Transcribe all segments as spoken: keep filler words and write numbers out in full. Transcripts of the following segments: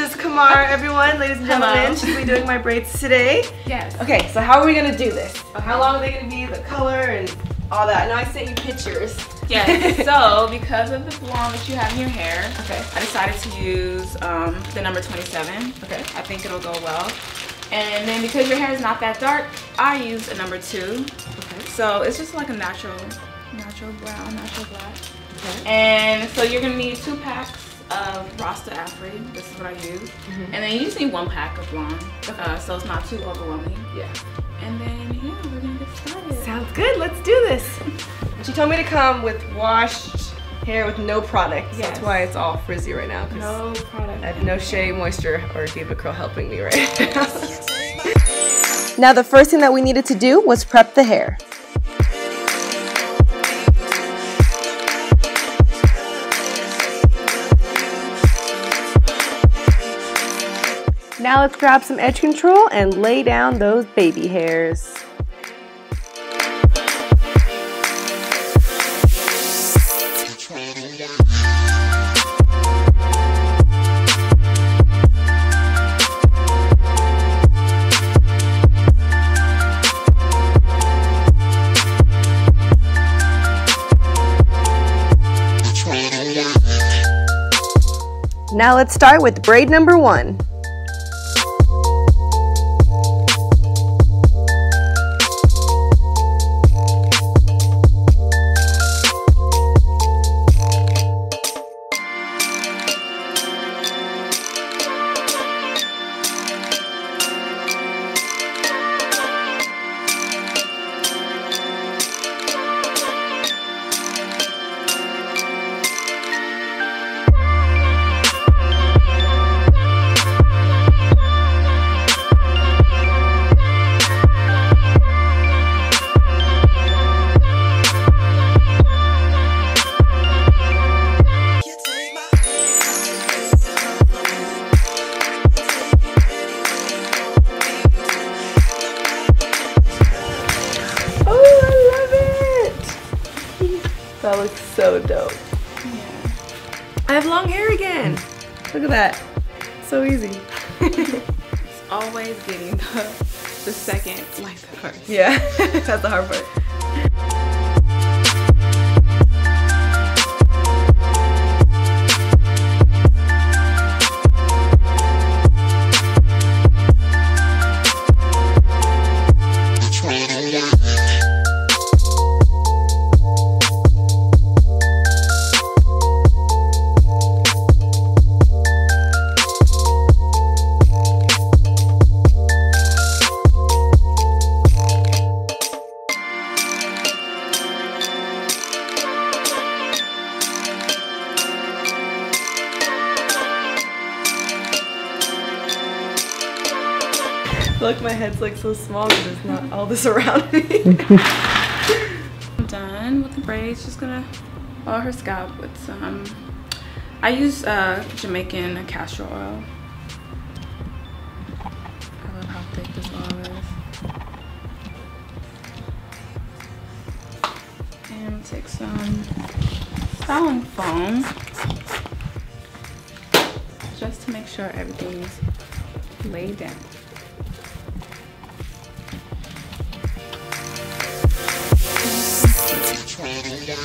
is Kamara, everyone, ladies and gentlemen. She'll be doing my braids today. Yes. Okay, so how are we gonna do this? How long are they gonna be, the color and all that? I know I sent you pictures. Yes, so because of the blonde that you have in your hair, okay, I decided to use um, the number twenty-seven. Okay. I think it'll go well. And then because your hair is not that dark, I used a number two. Okay. So it's just like a natural, natural brown, natural black. Okay. And so you're gonna need two packs of Rasta Afri. This is what I use. Mm-hmm. And then you just need one pack of blonde, okay, uh, so it's not too overwhelming. Yeah. And then, yeah, we're gonna get started. Sounds good, let's do this. She told me to come with washed hair with no product. Yes. So that's why it's all frizzy right now. No product. I have no Shea Moisture or Givea Curl helping me right now. Now the first thing that we needed to do was prep the hair. Now let's grab some edge control and lay down those baby hairs. Now let's start with braid number one. That looks so dope. Yeah. I have long hair again. Look at that. So easy. It's always getting the, the second, like the first. Yeah, that's the hard part. Look, my head's like so small that there's not all this around me. I'm done with the braids. Just gonna oil her scalp with some. I use uh, Jamaican castor oil. I love how thick this oil is. And take some styling foam just to make sure everything's laid down. I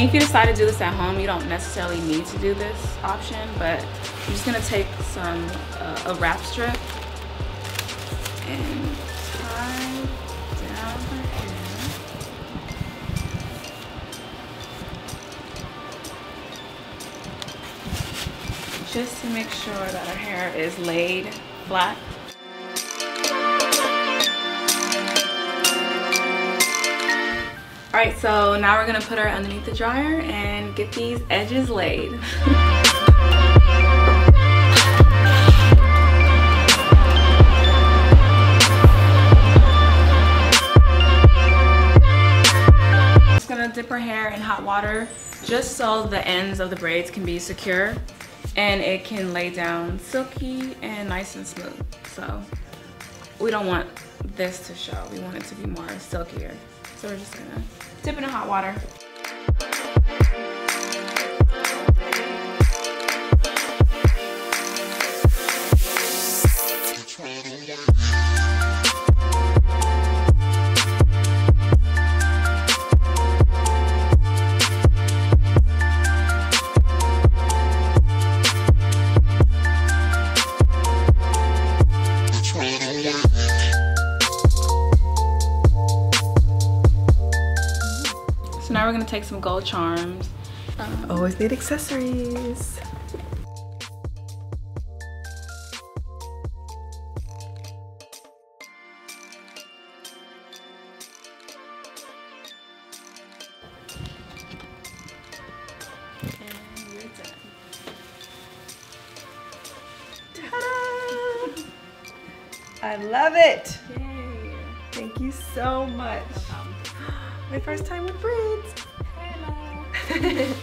mean, if you decide to do this at home, you don't necessarily need to do this option, but I'm just gonna take some uh, a wrap strip and tie down her hair, just to make sure that her hair is laid flat. All right, so now we're gonna put her underneath the dryer and get these edges laid. Dip her hair in hot water just so the ends of the braids can be secure and it can lay down silky and nice and smooth. So we don't want this to show, we want it to be more silkier. So we're just gonna dip it in hot water. So now we're gonna take some gold charms. Um, Always need accessories. And we're done. Ta-da! I love it. Yay. Thank you so much. My first time with braids. Hello.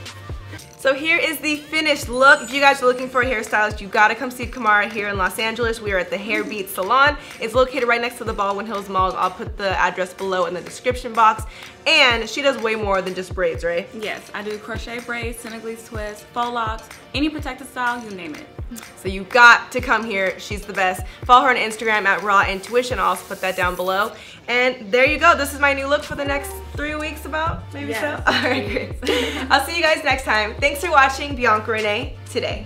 So here is the finished look. If you guys are looking for a hairstylist, you gotta come see Kamara here in Los Angeles. We are at the Hairbeat Salon. It's located right next to the Baldwin Hills Mall. I'll put the address below in the description box. And she does way more than just braids, right? Yes, I do crochet braids, Senegalese twists, faux locks, any protective style, you name it. So you got to come here. She's the best. Follow her on Instagram at Raw Intuition. I'll also put that down below. And there you go. This is my new look for the next three weeks about, maybe yes. So. All right, great. I'll see you guys next time. Thanks for watching Bianca Renee Today.